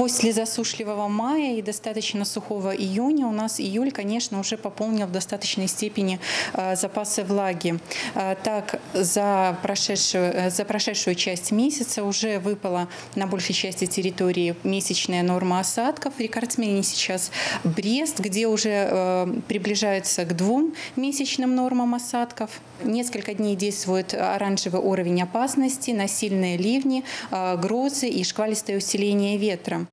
После засушливого мая и достаточно сухого июня у нас июль, конечно, уже пополнил в достаточной степени запасы влаги. Так, за прошедшую часть месяца уже выпала на большей части территории месячная норма осадков. Рекордсмены сейчас Брест, где уже приближаются к 2 месячным нормам осадков. Несколько дней действует оранжевый уровень опасности на сильные ливни, грозы и шквалистое усиление ветра.